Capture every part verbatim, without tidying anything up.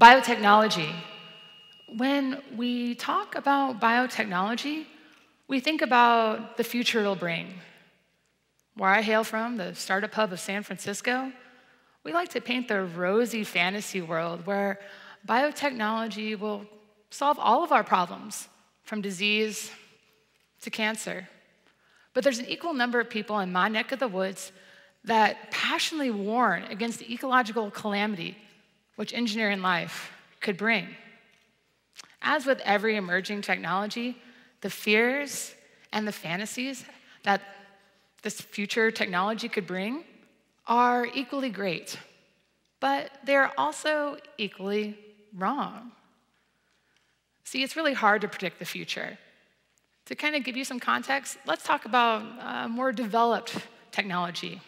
Biotechnology. When we talk about biotechnology, we think about the future it'll bring. Where I hail from, the startup hub of San Francisco, we like to paint the rosy fantasy world where biotechnology will solve all of our problems, from disease to cancer. But there's an equal number of people in my neck of the woods that passionately warn against the ecological calamity which engineering life could bring. As with every emerging technology, the fears and the fantasies that this future technology could bring are equally great, but they're also equally wrong. See, it's really hard to predict the future. To kind of give you some context, let's talk about uh, more developed technology.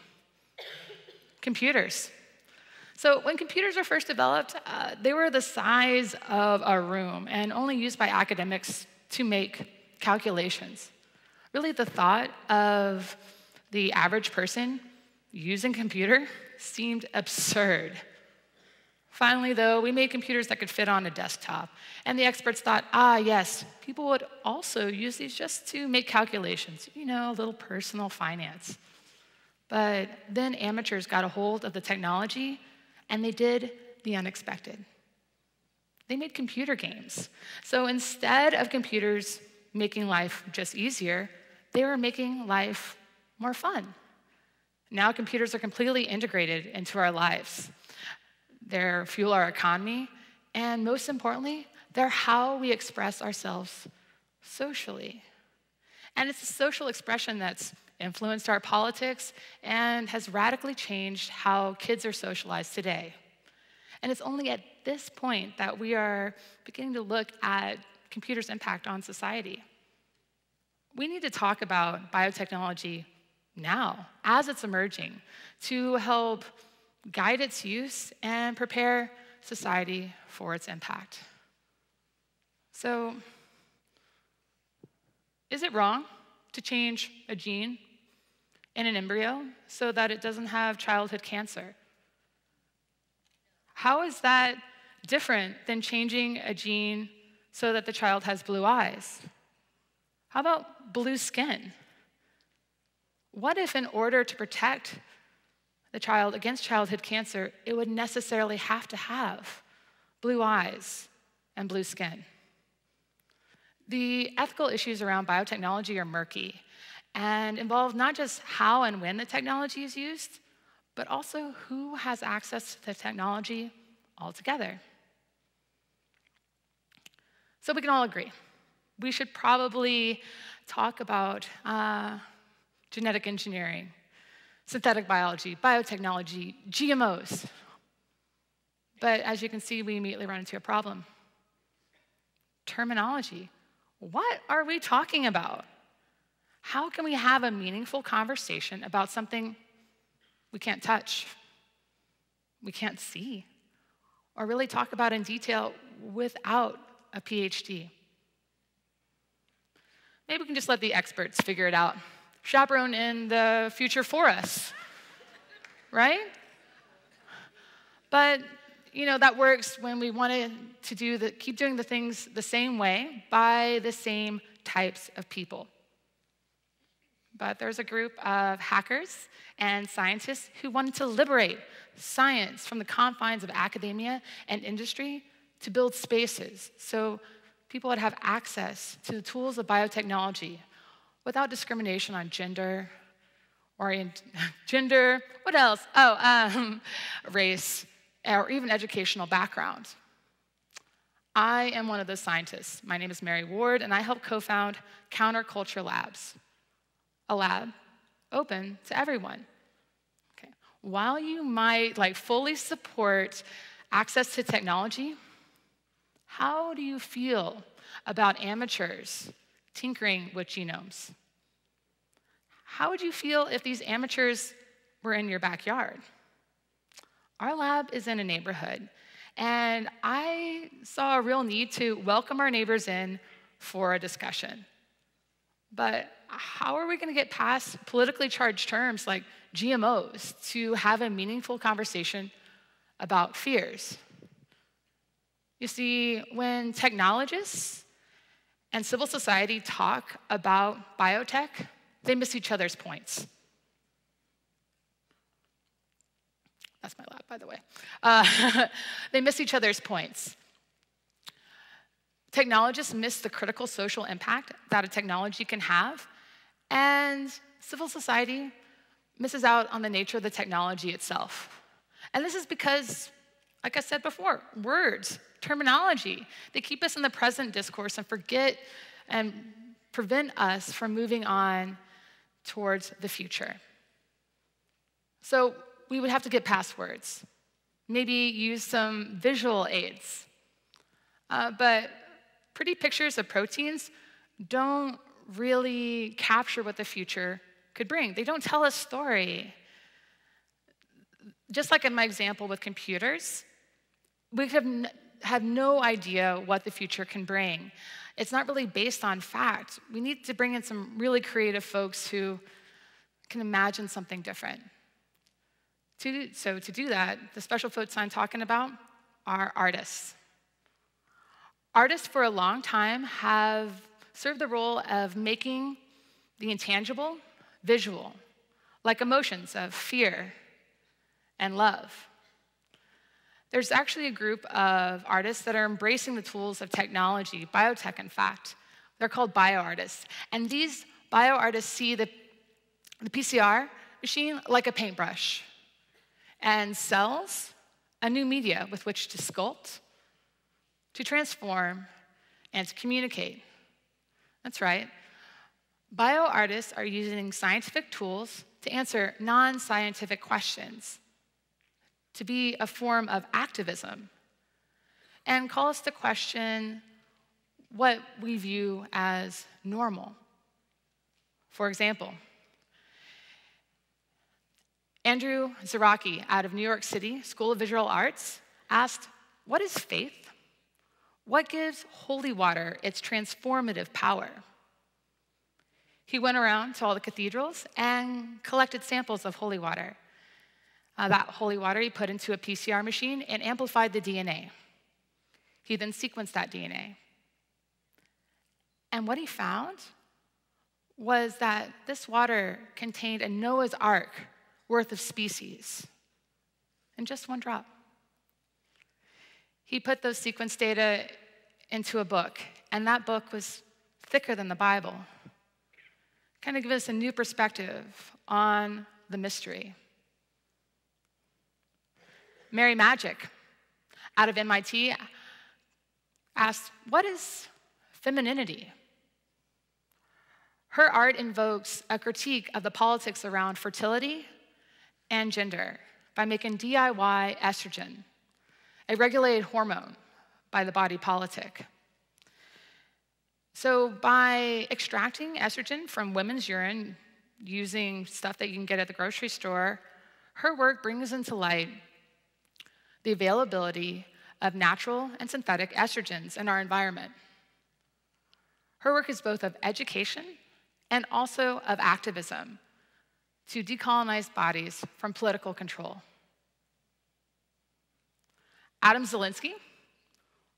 Computers. So when computers were first developed, uh, they were the size of a room and only used by academics to make calculations. Really, the thought of the average person using a computer seemed absurd. Finally, though, we made computers that could fit on a desktop. And the experts thought, ah, yes, people would also use these just to make calculations, you know, a little personal finance. But then amateurs got a hold of the technology, and they did the unexpected. They made computer games. So instead of computers making life just easier, they were making life more fun. Now computers are completely integrated into our lives. They fuel our economy, and most importantly, they're how we express ourselves socially. And it's a social expression that's influenced our politics and has radically changed how kids are socialized today. And it's only at this point that we are beginning to look at computers' impact on society. We need to talk about biotechnology now, as it's emerging, to help guide its use and prepare society for its impact. So, is it wrong to change a gene in an embryo so that it doesn't have childhood cancer? How is that different than changing a gene so that the child has blue eyes? How about blue skin? What if, in order to protect the child against childhood cancer, it would necessarily have to have blue eyes and blue skin? The ethical issues around biotechnology are murky and involve not just how and when the technology is used, but also who has access to the technology altogether. So we can all agree, we should probably talk about uh, genetic engineering, synthetic biology, biotechnology, G M Os. But as you can see, we immediately run into a problem. Terminology. What are we talking about? How can we have a meaningful conversation about something we can't touch, we can't see, or really talk about in detail without a P H D? Maybe we can just let the experts figure it out. Chaperone in the future for us, right? But, you know, that works when we want to do the, keep doing the things the same way by the same types of people. But there's a group of hackers and scientists who wanted to liberate science from the confines of academia and industry to build spaces so people would have access to the tools of biotechnology without discrimination on gender, or gender, what else? Oh, um, race, or even educational background. I am one of those scientists. My name is Mary Ward, and I helped co-found Counter Culture Labs, a lab open to everyone. Okay. While you might like fully support access to technology, how do you feel about amateurs tinkering with genomes? How would you feel if these amateurs were in your backyard? Our lab is in a neighborhood, and I saw a real need to welcome our neighbors in for a discussion. But how are we going to get past politically charged terms like G M Os to have a meaningful conversation about fears? You see, when technologists and civil society talk about biotech, they miss each other's points. That's my lab, by the way. Uh, they miss each other's points. Technologists miss the critical social impact that a technology can have, and civil society misses out on the nature of the technology itself. And this is because, like I said before, words, terminology, they keep us in the present discourse and forget and prevent us from moving on towards the future. So we would have to get past words, maybe use some visual aids. Uh, but pretty pictures of proteins don't really capture what the future could bring. They don't tell a story. Just like in my example with computers, we have, n have no idea what the future can bring. It's not really based on fact. We need to bring in some really creative folks who can imagine something different. To, so to do that, the special folks I'm talking about are artists. Artists for a long time have served the role of making the intangible visual, like emotions of fear and love. There's actually a group of artists that are embracing the tools of technology, biotech in fact. They're called bioartists. And these bioartists see the, the P C R machine like a paintbrush and cells a new media with which to sculpt, to transform, and to communicate. That's right. Bioartists are using scientific tools to answer non-scientific questions, to be a form of activism, and call us to question what we view as normal. For example, Andrew Zaraki out of New York City School of Visual Arts asked, what is faith? What gives holy water its transformative power? He went around to all the cathedrals and collected samples of holy water. Uh, that holy water he put into a P C R machine and amplified the D N A. He then sequenced that D N A. And what he found was that this water contained a Noah's Ark worth of species in just one drop. He put those sequence data into a book, and that book was thicker than the Bible. Kind of give us a new perspective on the mystery. Mary Magic, out of M I T, asked, what is femininity? Her art invokes a critique of the politics around fertility and gender by making D I Y estrogen, a regulated hormone by the body politic. So by extracting estrogen from women's urine using stuff that you can get at the grocery store, her work brings into light the availability of natural and synthetic estrogens in our environment. Her work is both of education and also of activism to decolonize bodies from political control. Adam Zelensky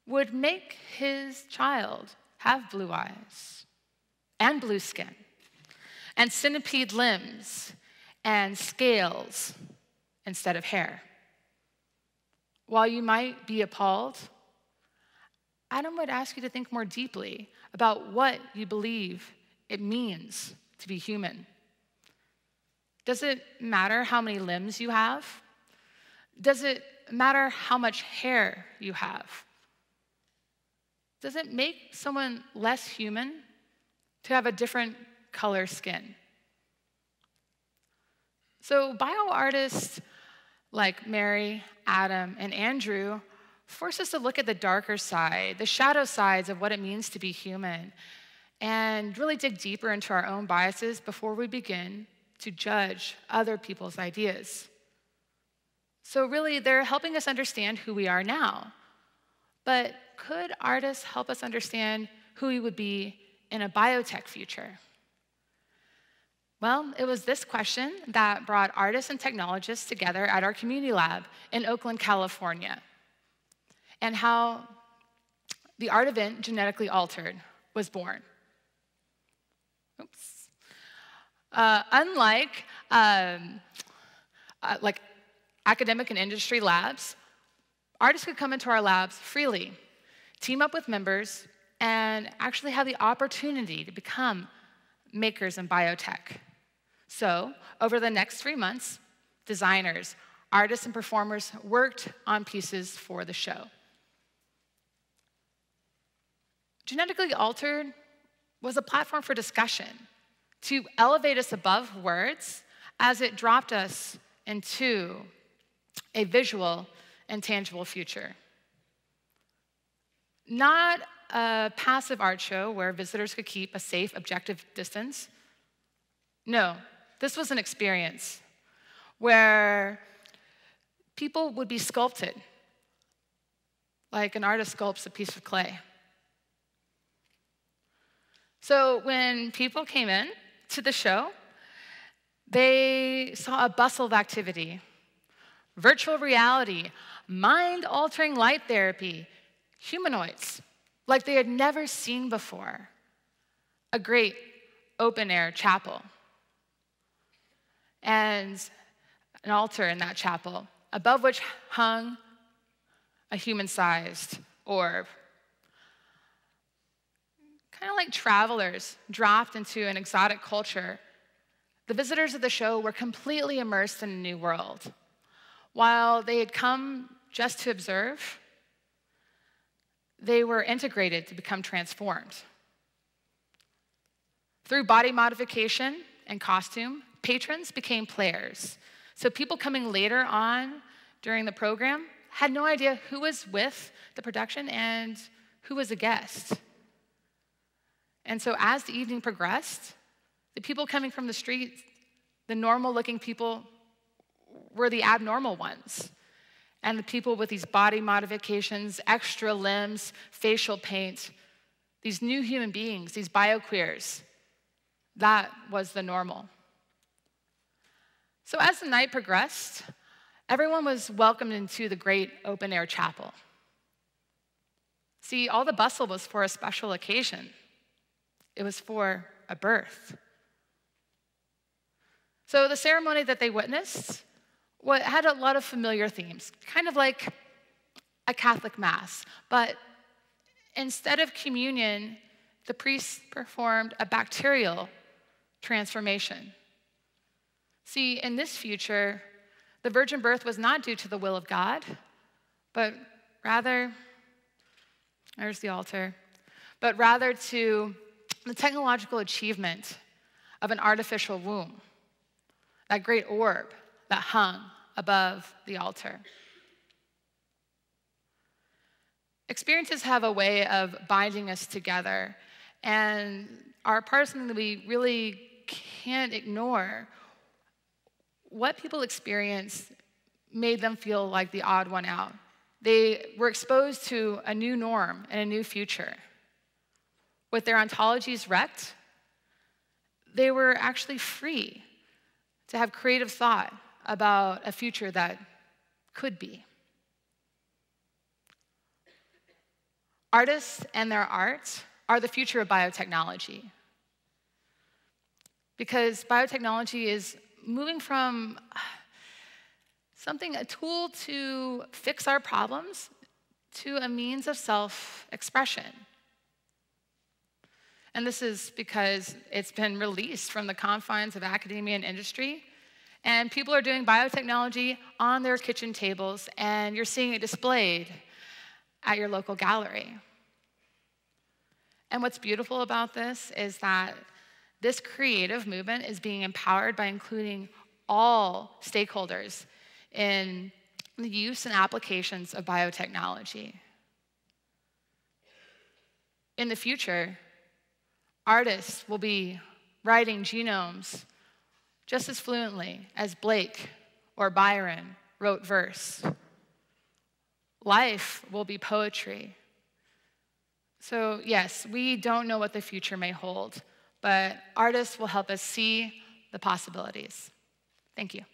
would make his child have blue eyes and blue skin and centipede limbs and scales instead of hair. While you might be appalled, Adam would ask you to think more deeply about what you believe it means to be human. Does it matter how many limbs you have? Does it matter how much hair you have? Does it make someone less human to have a different color skin? So bioartists like Mary, Adam, and Andrew force us to look at the darker side, the shadow sides of what it means to be human, and really dig deeper into our own biases before we begin to judge other people's ideas. So really, they're helping us understand who we are now. But could artists help us understand who we would be in a biotech future? Well, it was this question that brought artists and technologists together at our community lab in Oakland, California, and how the art event Genetically Altered was born. Oops. Uh, unlike um, uh, like academic and industry labs, artists could come into our labs freely, team up with members, and actually have the opportunity to become makers in biotech. So, over the next three months, designers, artists, and performers worked on pieces for the show. Genetically Altered was a platform for discussion, to elevate us above words as it dropped us into a visual and tangible future. Not a passive art show where visitors could keep a safe, objective distance. No, this was an experience where people would be sculpted, like an artist sculpts a piece of clay. So when people came in to the show, they saw a bustle of activity, virtual reality, mind-altering light therapy, humanoids, like they had never seen before, a great open-air chapel, and an altar in that chapel, above which hung a human-sized orb. Kind of like travelers dropped into an exotic culture, the visitors of the show were completely immersed in a new world. While they had come just to observe, they were integrated to become transformed. Through body modification and costume, patrons became players. So people coming later on during the program had no idea who was with the production and who was a guest. And so as the evening progressed, the people coming from the street, the normal-looking people, were the abnormal ones. And the people with these body modifications, extra limbs, facial paint, these new human beings, these bioqueers, that was the normal. So as the night progressed, everyone was welcomed into the great open-air chapel. See, all the bustle was for a special occasion. It was for a birth. So the ceremony that they witnessed well, it had a lot of familiar themes, kind of like a Catholic mass, but instead of communion, the priest performed a bacterial transformation. See, in this future, the virgin birth was not due to the will of God, but rather, there's the altar, but rather to the technological achievement of an artificial womb, that great orb that hung above the altar. Experiences have a way of binding us together and are part of something that we really can't ignore. What people experienced made them feel like the odd one out. They were exposed to a new norm and a new future. With their ontologies wrecked, they were actually free to have creative thought about a future that could be. Artists and their art are the future of biotechnology, because biotechnology is moving from something, a tool to fix our problems, to a means of self-expression. And this is because it's been released from the confines of academia and industry, and people are doing biotechnology on their kitchen tables, and you're seeing it displayed at your local gallery. And what's beautiful about this is that this creative movement is being empowered by including all stakeholders in the use and applications of biotechnology. In the future, artists will be writing genomes just as fluently as Blake or Byron wrote verse. Life will be poetry. So yes, we don't know what the future may hold, but artists will help us see the possibilities. Thank you.